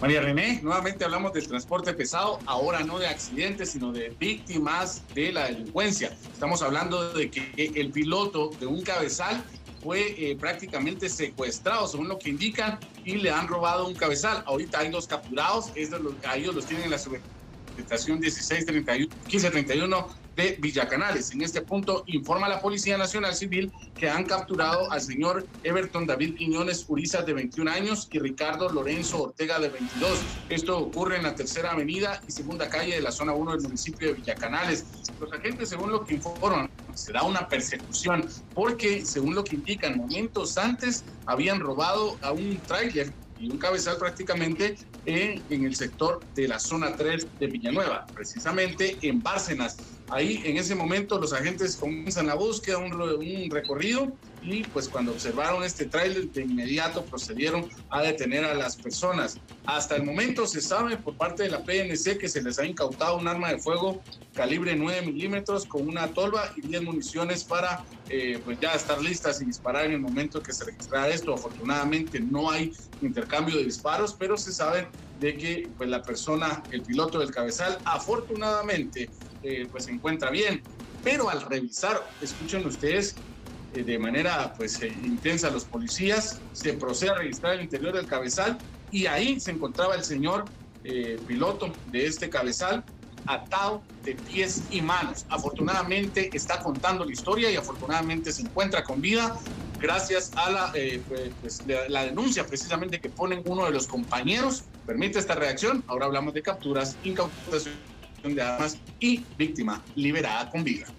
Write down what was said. María René, nuevamente hablamos del transporte pesado, ahora no de accidentes, sino de víctimas de la delincuencia. Estamos hablando de que el piloto de un cabezal fue prácticamente secuestrado, según lo que indican, y le han robado un cabezal. Ahorita hay dos capturados, a ellos los tienen en la subestación 1531 de Villa Canales. En este punto informa la Policía Nacional Civil que han capturado al señor Everton David Quiñones Uriza, de 21 años, y Ricardo Lorenzo Ortega, de 22. Esto ocurre en la tercera avenida y segunda calle de la zona 1 del municipio de Villa Canales. Los agentes, según lo que informan, será una persecución porque, según lo que indican, momentos antes habían robado a un tráiler y un cabezal prácticamente en el sector de la zona 3 de Villanueva, precisamente en Bárcenas. Ahí en ese momento los agentes comienzan la búsqueda, un recorrido, y pues cuando observaron este tráiler de inmediato procedieron a detener a las personas. Hasta el momento se sabe por parte de la PNC que se les ha incautado un arma de fuego calibre 9 milímetros con una tolva y 10 municiones para pues ya estar listas y disparar en el momento que se registrara esto. Afortunadamente no hay intercambio de disparos, pero se sabe de que pues la persona, el piloto del cabezal, afortunadamente pues se encuentra bien. Pero al revisar, escuchen ustedes, de manera pues intensa los policías, se procede a registrar el interior del cabezal y ahí se encontraba el señor piloto de este cabezal atado de pies y manos. Afortunadamente está contando la historia y afortunadamente se encuentra con vida gracias a la denuncia precisamente que ponen uno de los compañeros. Permite esta reacción. Ahora hablamos de capturas, incautación de armas y víctima liberada con vida.